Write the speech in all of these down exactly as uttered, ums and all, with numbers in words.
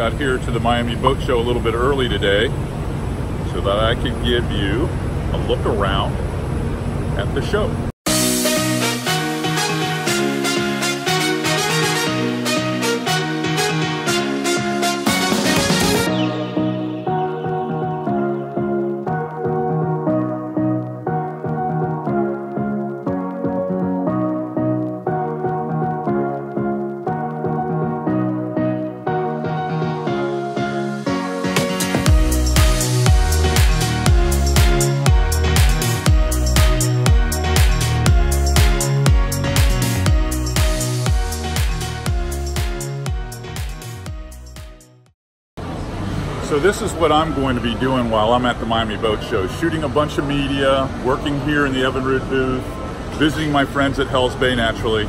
got here to the Miami Boat Show a little bit early today so that I could give you a look around at the show. So this is what I'm going to be doing while I'm at the Miami Boat Show, shooting a bunch of media, working here in the Evinrude booth, visiting my friends at Hell's Bay naturally,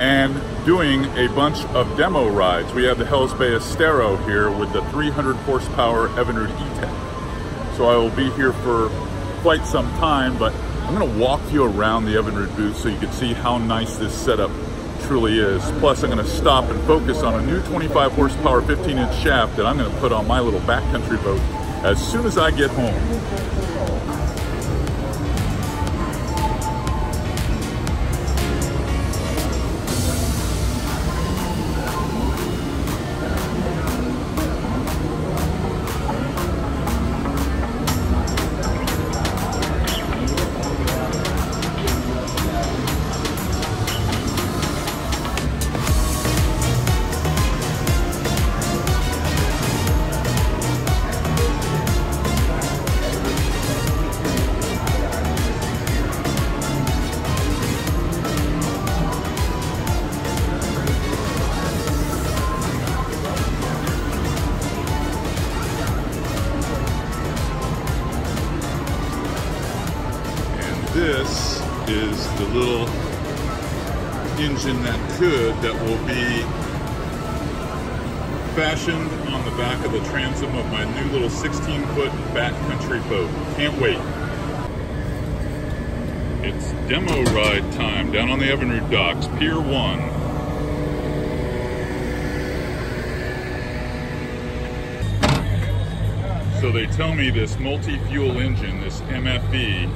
and doing a bunch of demo rides. We have the Hell's Bay Estero here with the three hundred horsepower Evinrude E TEC. So I will be here for quite some time, but I'm gonna walk you around the Evinrude booth so you can see how nice this setup truly is. Plus, I'm going to stop and focus on a new twenty-five horsepower fifteen inch shaft that I'm going to put on my little backcountry boat as soon as I get home. This is the little engine that could, that will be fashioned on the back of the transom of my new little sixteen foot backcountry boat. Can't wait. It's demo ride time down on the Evinrude docks, Pier one. So they tell me this multi-fuel engine, this M F E,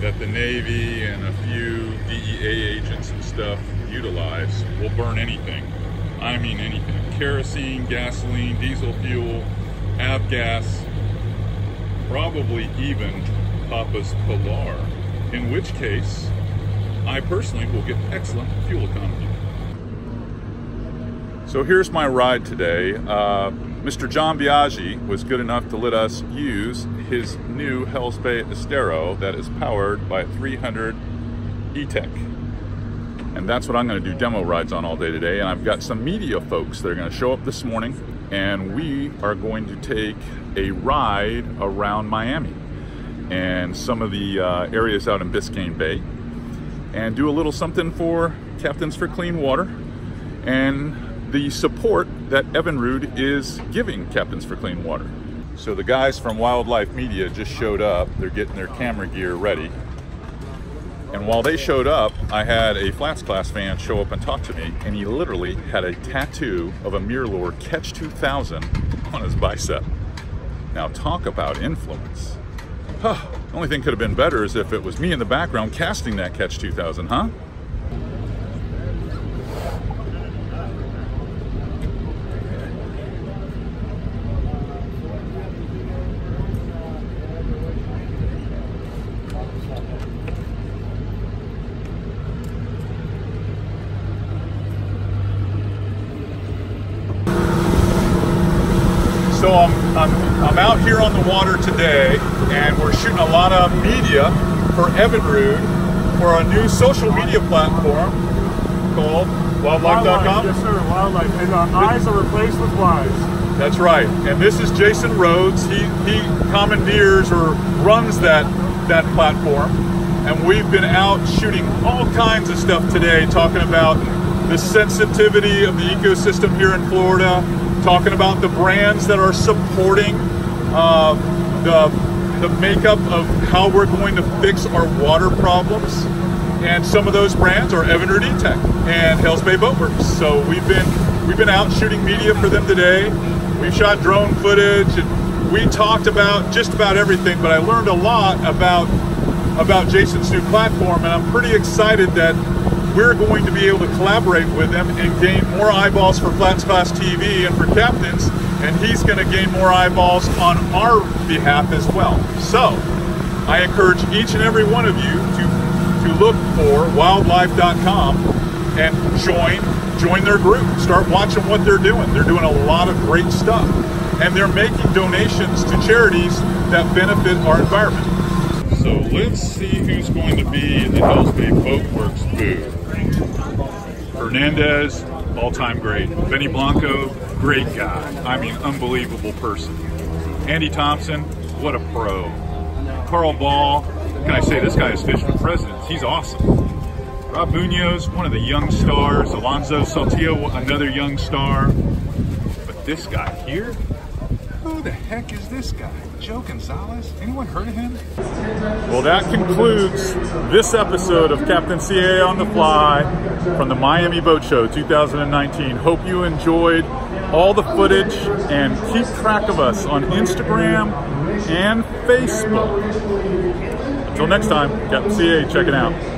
that the Navy and a few D E A agents and stuff utilize, will burn anything. I mean anything. Kerosene, gasoline, diesel fuel, Avgas, probably even Papa's Pilar, in which case I personally will get excellent fuel economy. So here's my ride today. Uh, Mister John Biagi was good enough to let us use his new Hell's Bay Estero that is powered by a three hundred E TEC. And that's what I'm gonna do demo rides on all day today. And I've got some media folks that are gonna show up this morning, and we are going to take a ride around Miami and some of the uh, areas out in Biscayne Bay and do a little something for Captains for Clean Water and the support that Evinrude is giving Captains for Clean Water. So the guys from Wildlife Media just showed up. They're getting their camera gear ready. And while they showed up, I had a Flats Class fan show up and talk to me, and he literally had a tattoo of a Mirrolure Catch two thousand on his bicep. Now talk about influence. Huh. The only thing could have been better is if it was me in the background casting that Catch two thousand, huh? So I'm, I'm, I'm out here on the water today, and we're shooting a lot of media for Evinrude for a new social media platform called wildlife dot com. Yes sir, wildlife. And our eyes are replaced with wise. That's right. And this is Jason Rhodes. He, he commandeers or runs that, that platform. And we've been out shooting all kinds of stuff today, talking about the sensitivity of the ecosystem here in Florida, talking about the brands that are supporting uh, the the makeup of how we're going to fix our water problems. And some of those brands are Evinrude E TEC and Hell's Bay Boatworks. So we've been We've been out shooting media for them today. We've shot drone footage, and we talked about just about everything, but I learned a lot about, about Jason's new platform, and I'm pretty excited that we're going to be able to collaborate with them and gain more eyeballs for Flats Class T V and for Captains, and he's gonna gain more eyeballs on our behalf as well. So, I encourage each and every one of you to, to look for wildlife dot com and join, join their group. Start watching what they're doing. They're doing a lot of great stuff, and they're making donations to charities that benefit our environment. So let's see who's going to be in the Hell's Bay Boatworks booth. Hernandez, all-time great. Benny Blanco, great guy. I mean, unbelievable person. Andy Thompson, what a pro. Carl Ball, can I say this guy is Fish for Presidents? He's awesome. Rob Munoz, one of the young stars. Alonzo Saltillo, another young star. But this guy here? Who the heck is this guy? Joe Gonzalez? Anyone heard of him? Well, that concludes this episode of Captain C A on the Fly from the Miami Boat Show two thousand nineteen. Hope you enjoyed all the footage, and keep track of us on Instagram and Facebook. Until next time, Captain C A, check it out.